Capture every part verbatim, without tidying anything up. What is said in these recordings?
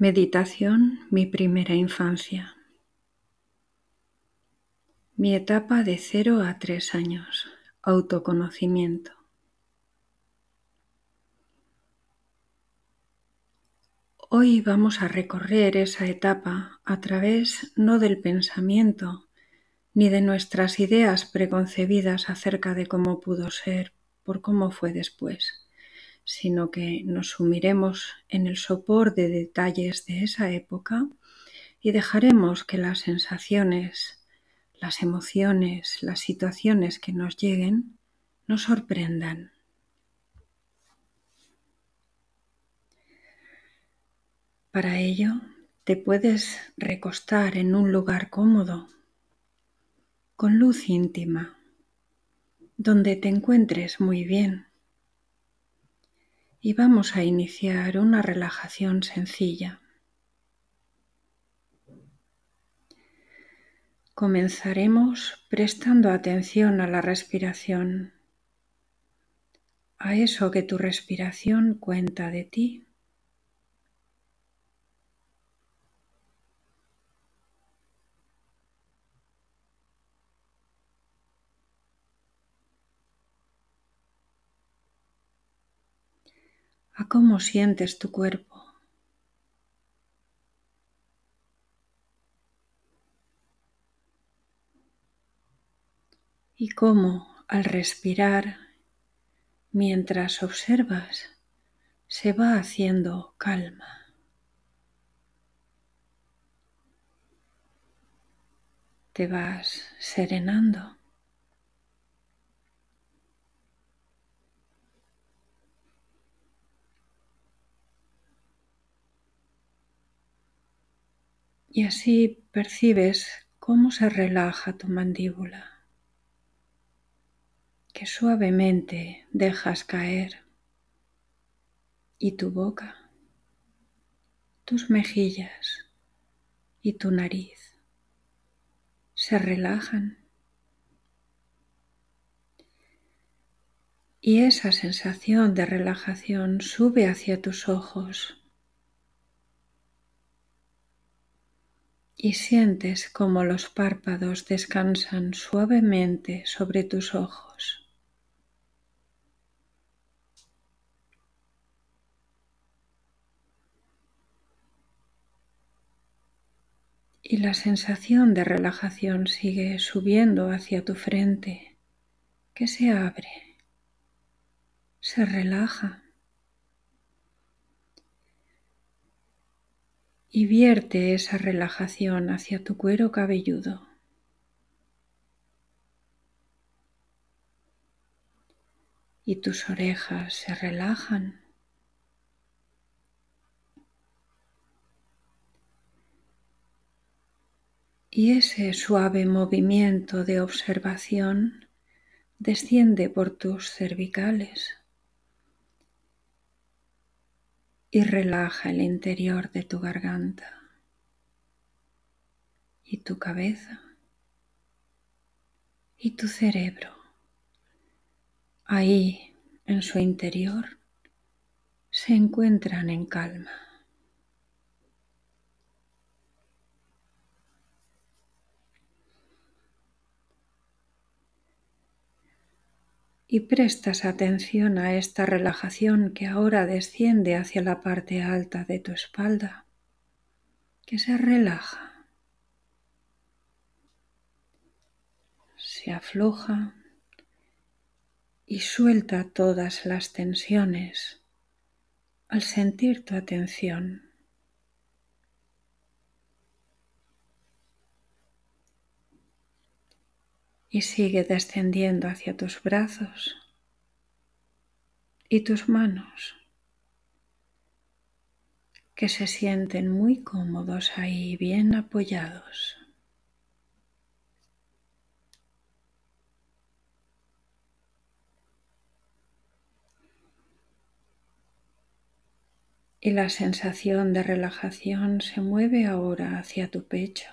Meditación, mi primera infancia. Mi etapa de cero a tres años. Autoconocimiento. Hoy vamos a recorrer esa etapa a través no del pensamiento ni de nuestras ideas preconcebidas acerca de cómo pudo ser por cómo fue después, sino que nos sumiremos en el sopor de detalles de esa época y dejaremos que las sensaciones, las emociones, las situaciones que nos lleguen nos sorprendan. Para ello, te puedes recostar en un lugar cómodo, con luz íntima, donde te encuentres muy bien. Y vamos a iniciar una relajación sencilla. Comenzaremos prestando atención a la respiración, a eso que tu respiración cuenta de ti. A cómo sientes tu cuerpo. Y cómo, al respirar, mientras observas, se va haciendo calma. Te vas serenando. Y así percibes cómo se relaja tu mandíbula, que suavemente dejas caer, y tu boca, tus mejillas y tu nariz se relajan. Y esa sensación de relajación sube hacia tus ojos. Y sientes cómo los párpados descansan suavemente sobre tus ojos. Y la sensación de relajación sigue subiendo hacia tu frente, que se abre, se relaja. Y vierte esa relajación hacia tu cuero cabelludo. Y tus orejas se relajan. Y ese suave movimiento de observación desciende por tus cervicales. Y relaja el interior de tu garganta y tu cabeza y tu cerebro. Ahí, en su interior, se encuentran en calma. Y prestas atención a esta relajación que ahora desciende hacia la parte alta de tu espalda, que se relaja, se afloja y suelta todas las tensiones al sentir tu atención. Y sigue descendiendo hacia tus brazos y tus manos, que se sienten muy cómodos ahí, bien apoyados. Y la sensación de relajación se mueve ahora hacia tu pecho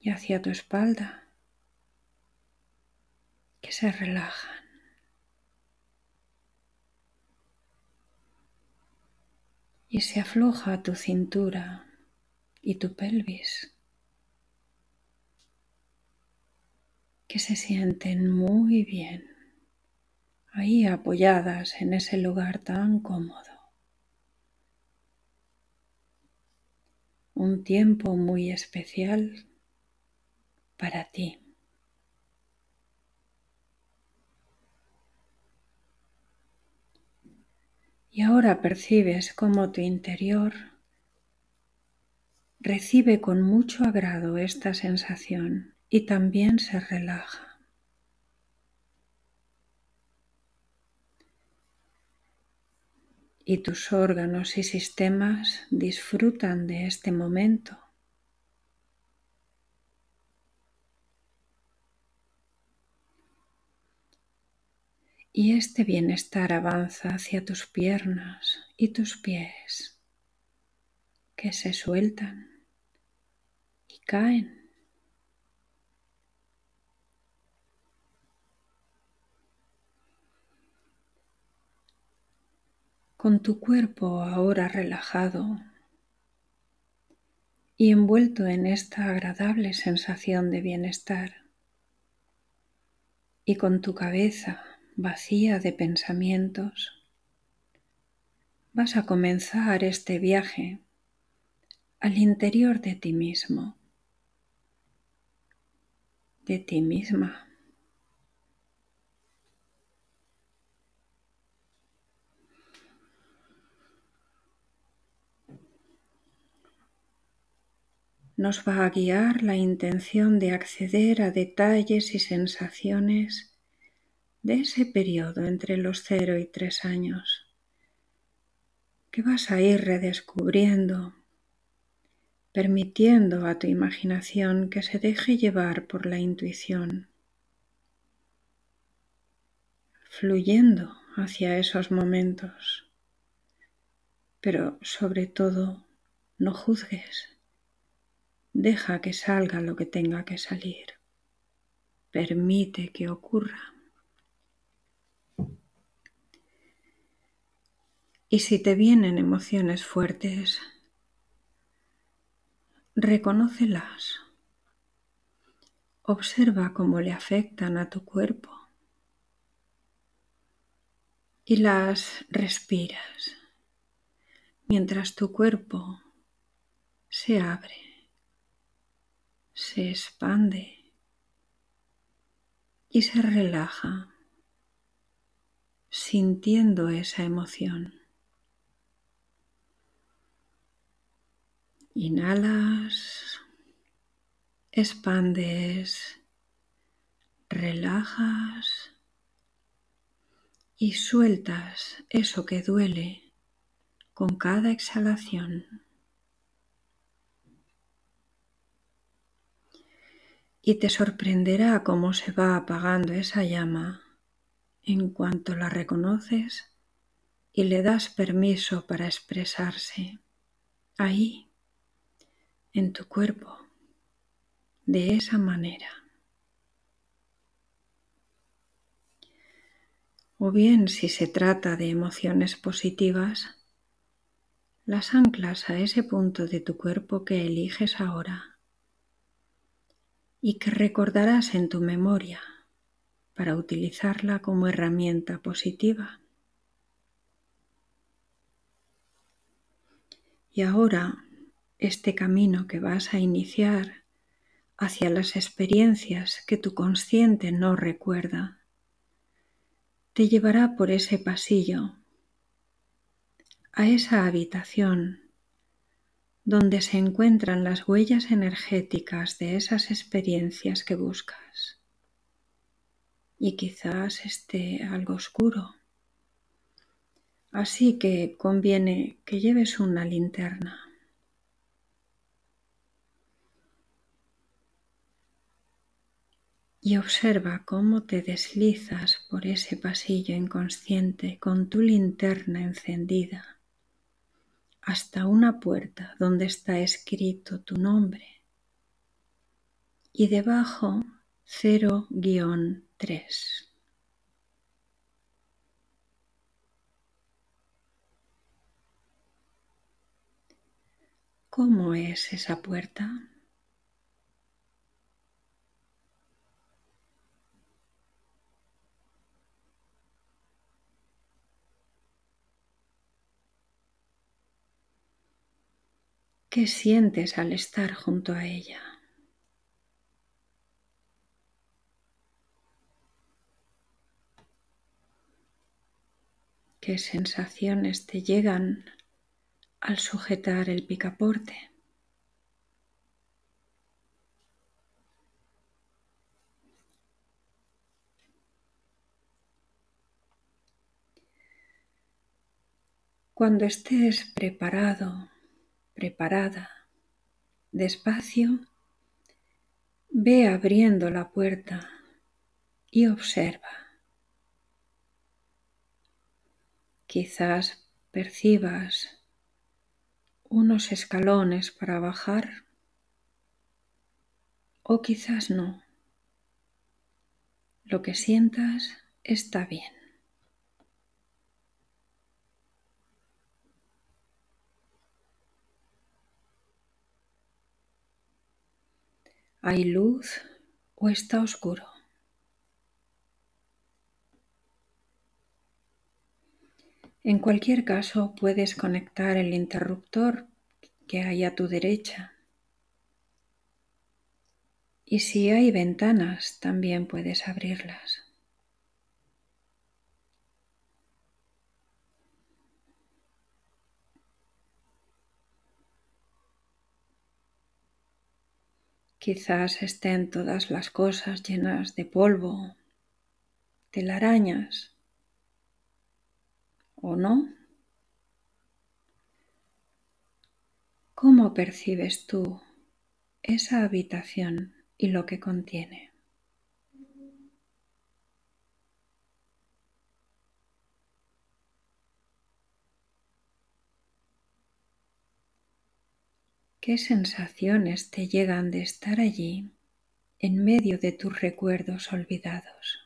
y hacia tu espalda, que se relajan. y se afloja tu cintura y tu pelvis, que se sienten muy bien ahí apoyadas en ese lugar tan cómodo. Un tiempo muy especial para ti. Y ahora percibes cómo tu interior recibe con mucho agrado esta sensación y también se relaja. Y tus órganos y sistemas disfrutan de este momento. Y este bienestar avanza hacia tus piernas y tus pies, que se sueltan y caen. Con tu cuerpo ahora relajado y envuelto en esta agradable sensación de bienestar, y con tu cabeza vacía de pensamientos, vas a comenzar este viaje al interior de ti mismo, de ti misma. Nos va a guiar la intención de acceder a detalles y sensaciones de ese periodo entre los cero y tres años, que vas a ir redescubriendo, permitiendo a tu imaginación que se deje llevar por la intuición, fluyendo hacia esos momentos, pero sobre todo no juzgues, deja que salga lo que tenga que salir, permite que ocurra. Y si te vienen emociones fuertes, reconócelas. Observa cómo le afectan a tu cuerpo y las respiras mientras tu cuerpo se abre, se expande y se relaja sintiendo esa emoción. Inhalas, expandes, relajas y sueltas eso que duele con cada exhalación. Y te sorprenderá cómo se va apagando esa llama en cuanto la reconoces y le das permiso para expresarse ahí, en tu cuerpo, de esa manera. O bien, si se trata de emociones positivas, las anclas a ese punto de tu cuerpo que eliges ahora y que recordarás en tu memoria para utilizarla como herramienta positiva. Y ahora, este camino que vas a iniciar hacia las experiencias que tu consciente no recuerda te llevará por ese pasillo a esa habitación donde se encuentran las huellas energéticas de esas experiencias que buscas. Y quizás esté algo oscuro, así que conviene que lleves una linterna. Y observa cómo te deslizas por ese pasillo inconsciente con tu linterna encendida hasta una puerta donde está escrito tu nombre y debajo cero guión tres. ¿Cómo es esa puerta? ¿Qué sientes al estar junto a ella? ¿Qué sensaciones te llegan al sujetar el picaporte? Cuando estés preparado, preparada, despacio, ve abriendo la puerta y observa. Quizás percibas unos escalones para bajar o quizás no. Lo que sientas está bien. ¿Hay luz o está oscuro? En cualquier caso, puedes conectar el interruptor que hay a tu derecha. Y si hay ventanas, también puedes abrirlas. Quizás estén todas las cosas llenas de polvo, telarañas. ¿O no? ¿Cómo percibes tú esa habitación y lo que contiene? ¿Qué sensaciones te llegan de estar allí en medio de tus recuerdos olvidados?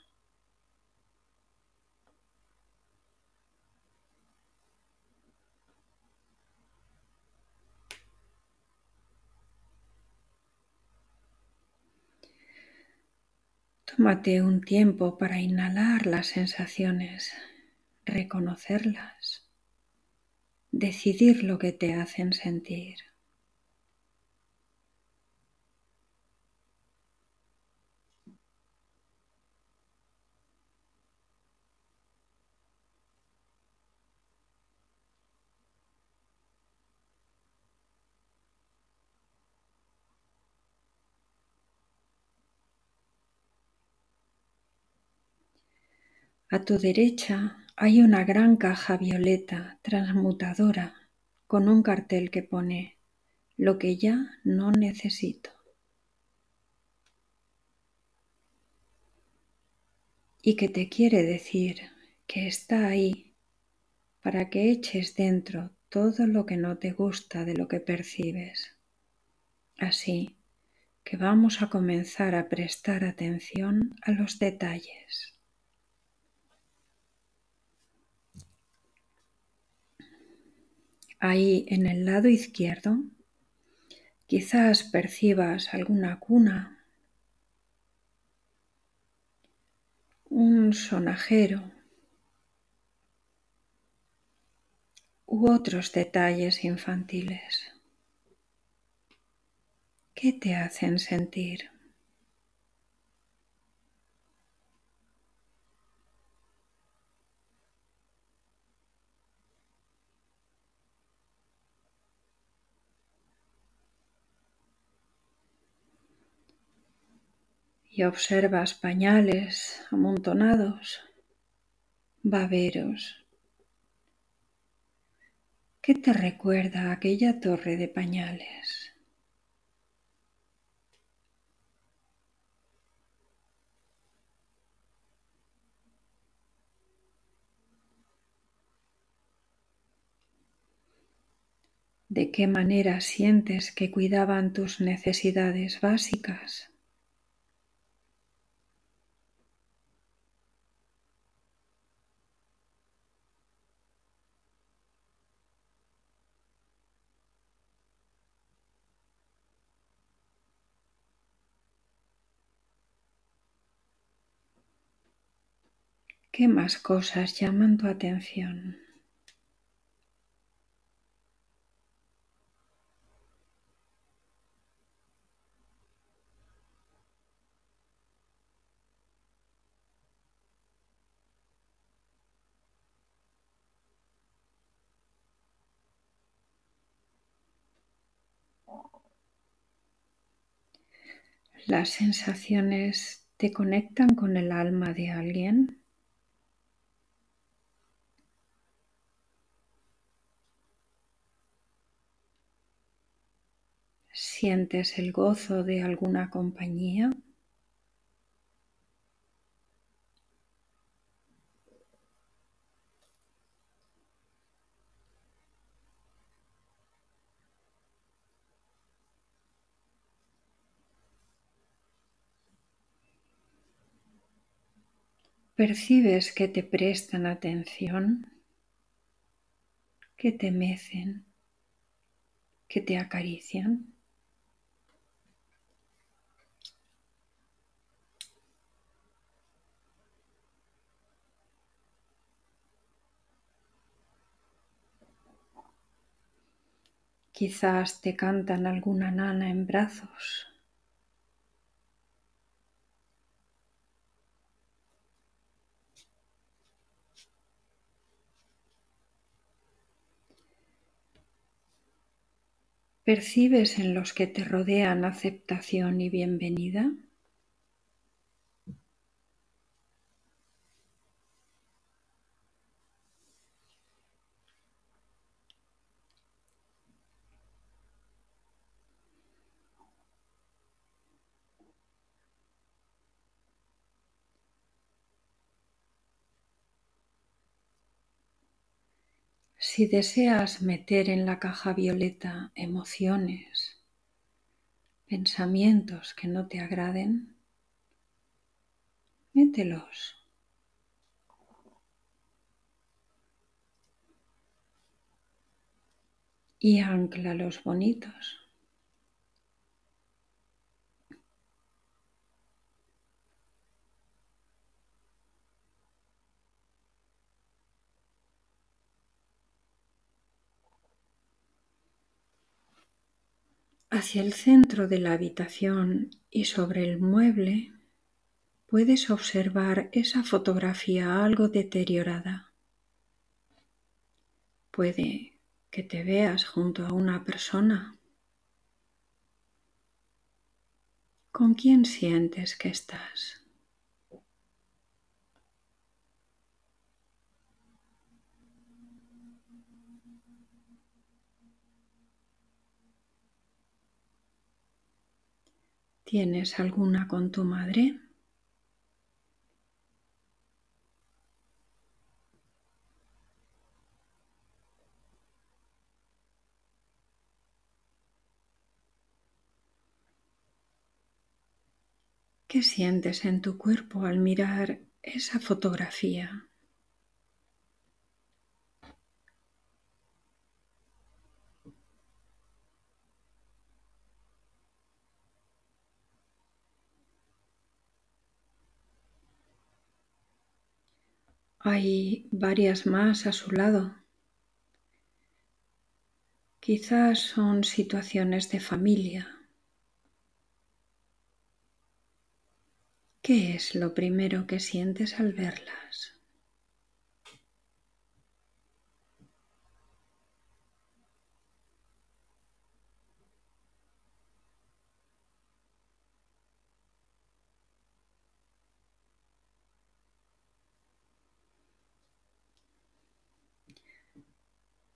Tómate un tiempo para inhalar las sensaciones, reconocerlas, decidir lo que te hacen sentir. A tu derecha hay una gran caja violeta transmutadora con un cartel que pone "Lo que ya no necesito". Y que te quiere decir que está ahí para que eches dentro todo lo que no te gusta de lo que percibes. Así que vamos a comenzar a prestar atención a los detalles. Ahí en el lado izquierdo, quizás percibas alguna cuna, un sonajero u otros detalles infantiles. ¿Qué te hacen sentir? Y observas pañales amontonados, baberos. ¿Qué te recuerda aquella torre de pañales? ¿De qué manera sientes que cuidaban tus necesidades básicas? ¿Qué más cosas llaman tu atención? ¿Las sensaciones te conectan con el alma de alguien? ¿Sientes el gozo de alguna compañía? ¿Percibes que te prestan atención, que te mecen, que te acarician? Quizás te cantan alguna nana en brazos. ¿Percibes en los que te rodean aceptación y bienvenida? Si deseas meter en la caja violeta emociones, pensamientos que no te agraden, mételos. Y ancla los bonitos. Hacia el centro de la habitación y sobre el mueble puedes observar esa fotografía algo deteriorada. Puede que te veas junto a una persona. ¿Con quién sientes que estás? ¿Tienes alguna con tu madre? ¿Qué sientes en tu cuerpo al mirar esa fotografía? Hay varias más a su lado. Quizás son situaciones de familia. ¿Qué es lo primero que sientes al verlas?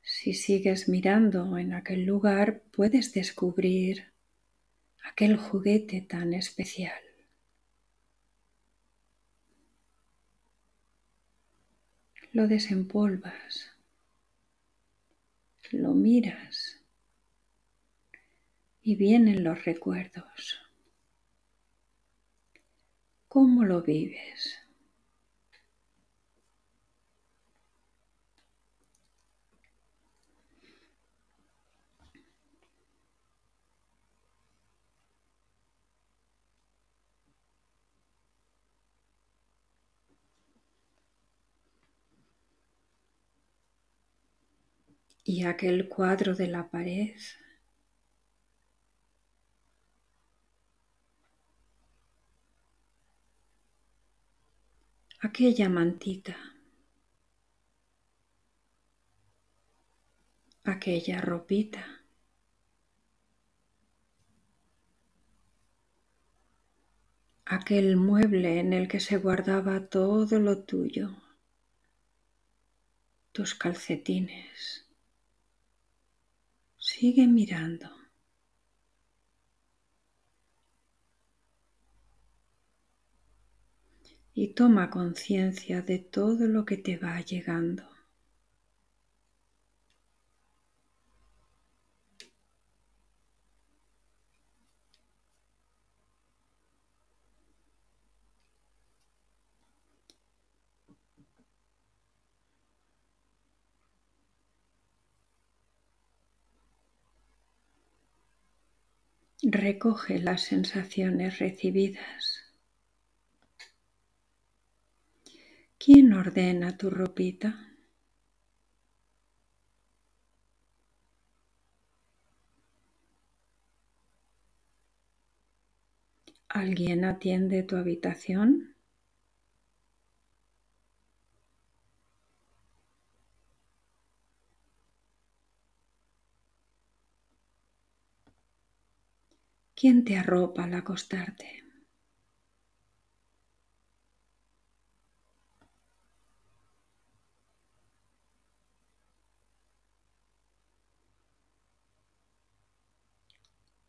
Si sigues mirando en aquel lugar, puedes descubrir aquel juguete tan especial. Lo desempolvas, lo miras y vienen los recuerdos. ¿Cómo lo vives? y aquel cuadro de la pared . Aquella mantita, aquella ropita, aquel mueble en el que se guardaba todo lo tuyo, tus calcetines. Sigue mirando. Y toma conciencia de todo lo que te va llegando. Recoge las sensaciones recibidas. ¿Quién ordena tu ropita? ¿Alguien atiende tu habitación? ¿Quién te arropa al acostarte?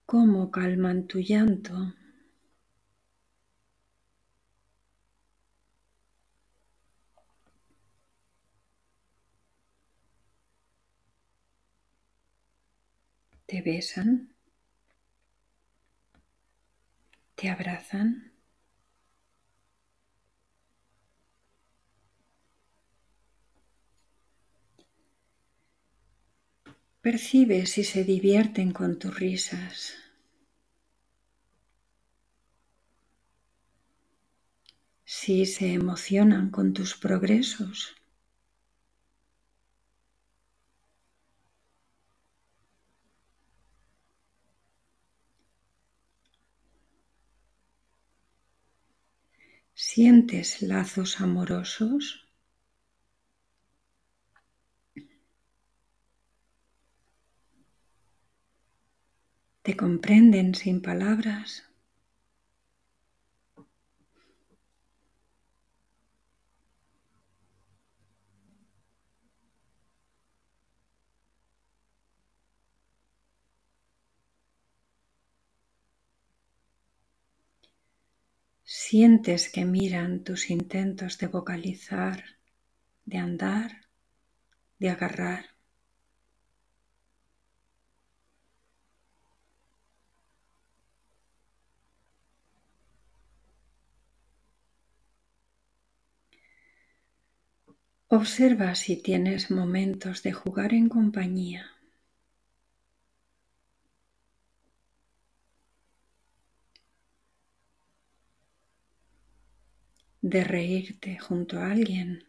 ¿Cómo calman tu llanto? ¿Te besan? ¿Te abrazan? Percibe si se divierten con tus risas. Si se emocionan con tus progresos. ¿Sientes lazos amorosos? ¿Te comprenden sin palabras? ¿Sientes que miran tus intentos de vocalizar, de andar, de agarrar? Observa si tienes momentos de jugar en compañía. De reírte junto a alguien.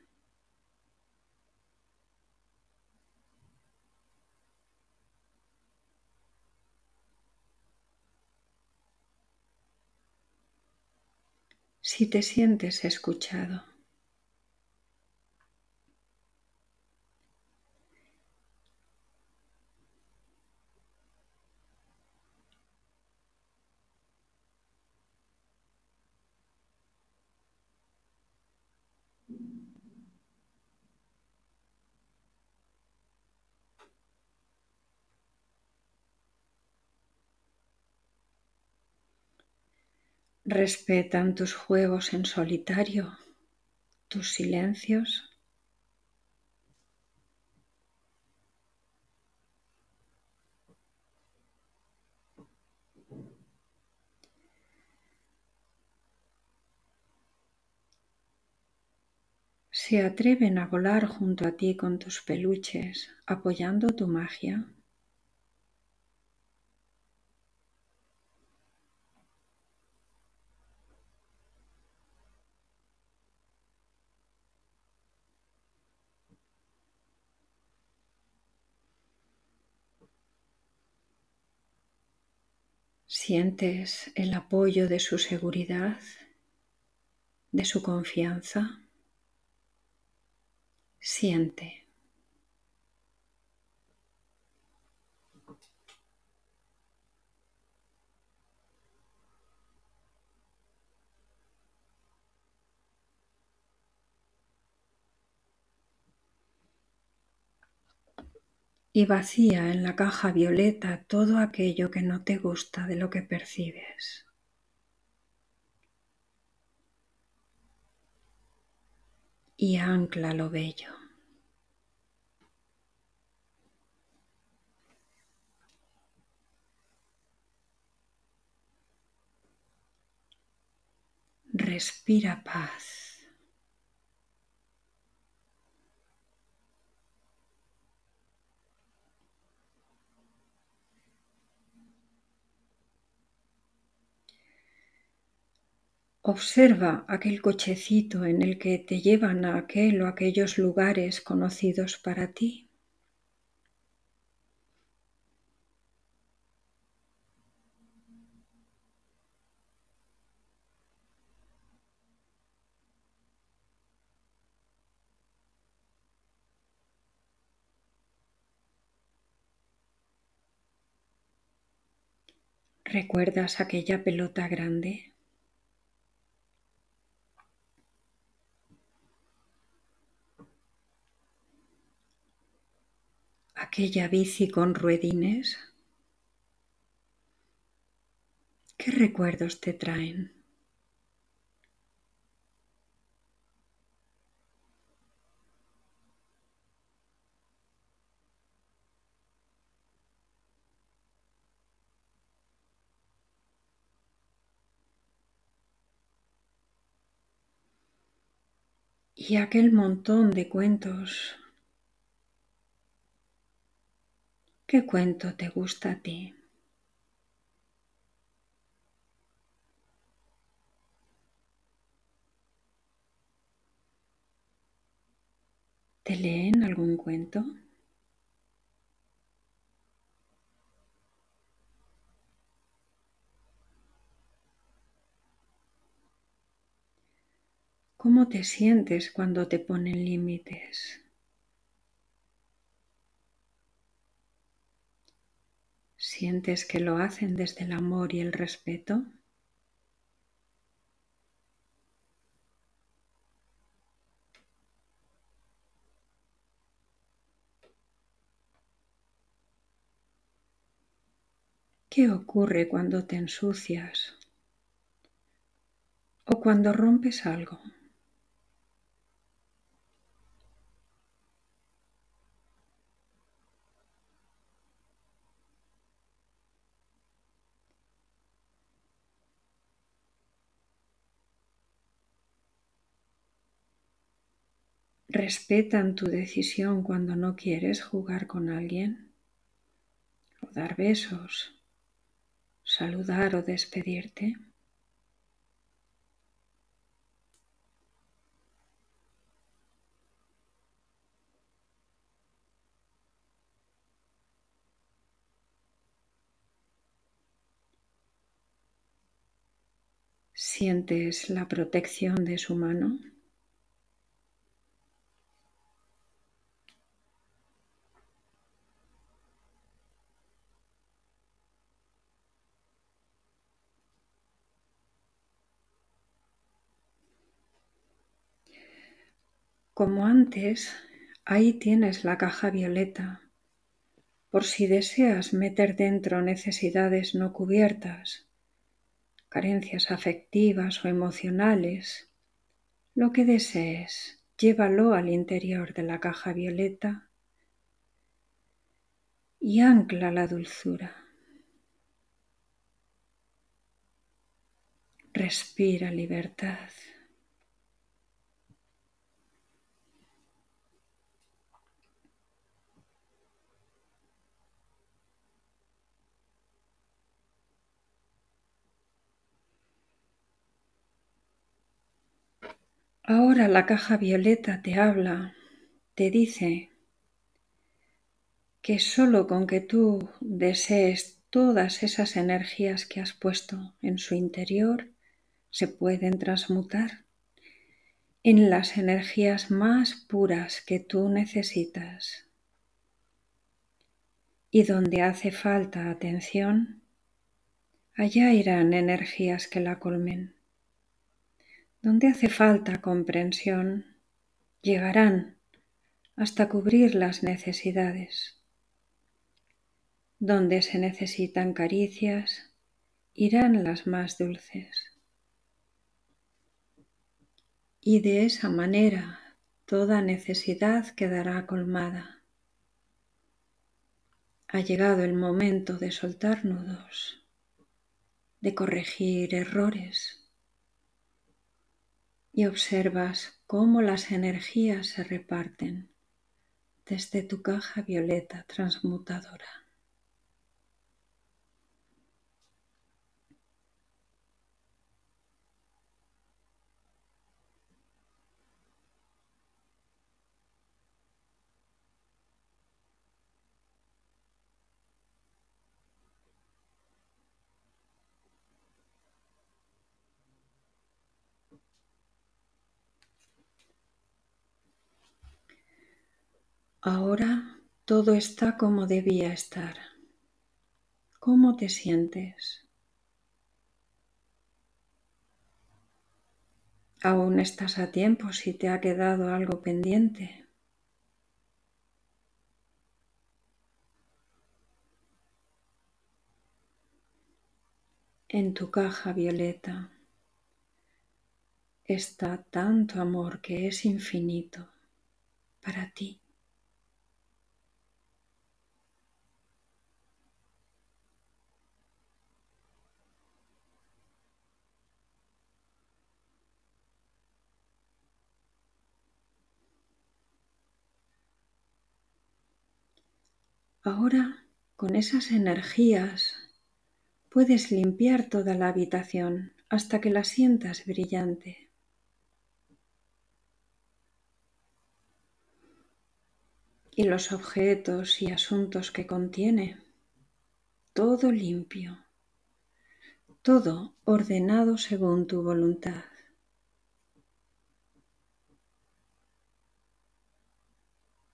Si te sientes escuchado. Respetan tus juegos en solitario, tus silencios. Se atreven a volar junto a ti con tus peluches, apoyando tu magia. Sientes el apoyo de su seguridad, de su confianza. Siente. Y vacía en la caja violeta todo aquello que no te gusta de lo que percibes. Y ancla lo bello. Respira paz. Observa aquel cochecito en el que te llevan a aquel o aquellos lugares conocidos para ti. ¿Recuerdas aquella pelota grande? Aquella bici con ruedines, ¿qué recuerdos te traen? Y aquel montón de cuentos. ¿Qué cuento te gusta a ti? ¿Te leen algún cuento? ¿Cómo te sientes cuando te ponen límites? ¿Sientes que lo hacen desde el amor y el respeto? ¿Qué ocurre cuando te ensucias o cuando rompes algo? ¿Respetan tu decisión cuando no quieres jugar con alguien, o dar besos, saludar o despedirte? ¿Sientes la protección de su mano? Como antes, ahí tienes la caja violeta, por si deseas meter dentro necesidades no cubiertas, carencias afectivas o emocionales. Lo que desees, llévalo al interior de la caja violeta y ancla la dulzura. Respira libertad. Ahora la caja violeta te habla, te dice que solo con que tú desees todas esas energías que has puesto en su interior se pueden transmutar en las energías más puras que tú necesitas. Y donde hace falta atención, allá irán energías que la colmen. Donde hace falta comprensión, llegarán hasta cubrir las necesidades. Donde se necesitan caricias, irán las más dulces. Y de esa manera toda necesidad quedará colmada. Ha llegado el momento de soltar nudos, de corregir errores, y observas cómo las energías se reparten desde tu caja violeta transmutadora. Ahora todo está como debía estar. ¿Cómo te sientes? Aún estás a tiempo si te ha quedado algo pendiente. En tu caja violeta está tanto amor que es infinito para ti. Ahora, con esas energías, puedes limpiar toda la habitación hasta que la sientas brillante. Y los objetos y asuntos que contiene, todo limpio, todo ordenado según tu voluntad.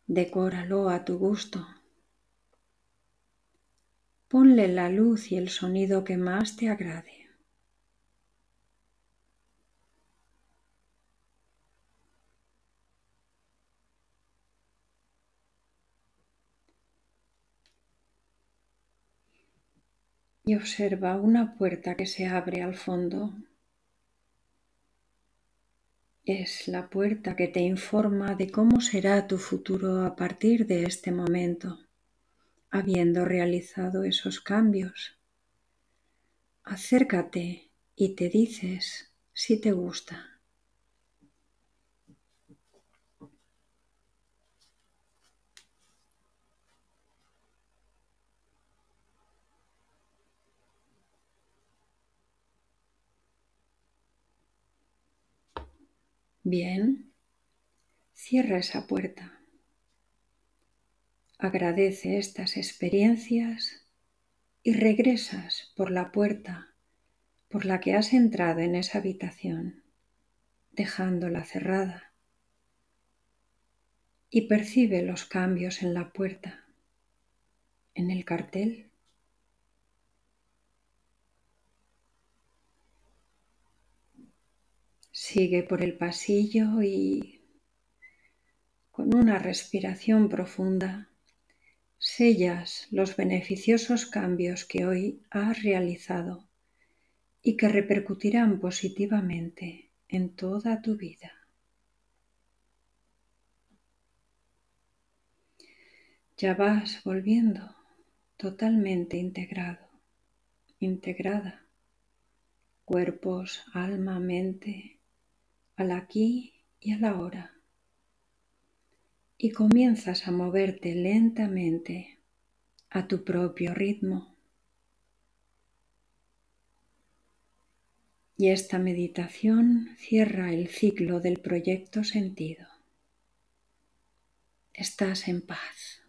Decóralo a tu gusto. Ponle la luz y el sonido que más te agrade. Y observa una puerta que se abre al fondo. Es la puerta que te informa de cómo será tu futuro a partir de este momento. Habiendo realizado esos cambios, acércate y te dices si te gusta. Bien, cierra esa puerta. Agradece estas experiencias y regresas por la puerta por la que has entrado en esa habitación, dejándola cerrada, y percibe los cambios en la puerta, en el cartel. Sigue por el pasillo y, con una respiración profunda, sellas los beneficiosos cambios que hoy has realizado y que repercutirán positivamente en toda tu vida. Ya vas volviendo totalmente integrado, integrada, cuerpos, alma, mente, al aquí y a la ahora. Y comienzas a moverte lentamente a tu propio ritmo. Y esta meditación cierra el ciclo del proyecto sentido. Estás en paz.